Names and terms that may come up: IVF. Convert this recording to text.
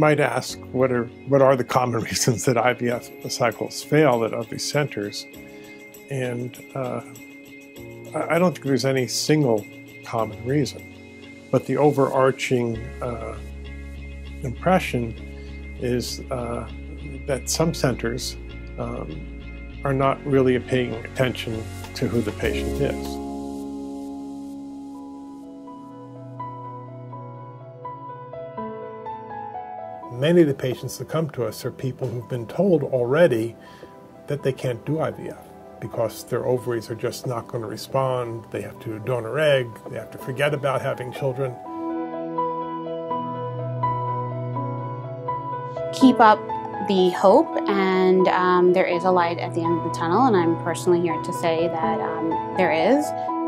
might ask, what are the common reasons that IVF cycles fail at other centers? And I don't think there's any single common reason, but the overarching impression is that some centers are not really paying attention to who the patient is. Many of the patients that come to us are people who've been told already that they can't do IVF because their ovaries are just not going to respond, they have to do a donor egg, they have to forget about having children. Keep up the hope, and there is a light at the end of the tunnel, and I'm personally here to say that there is.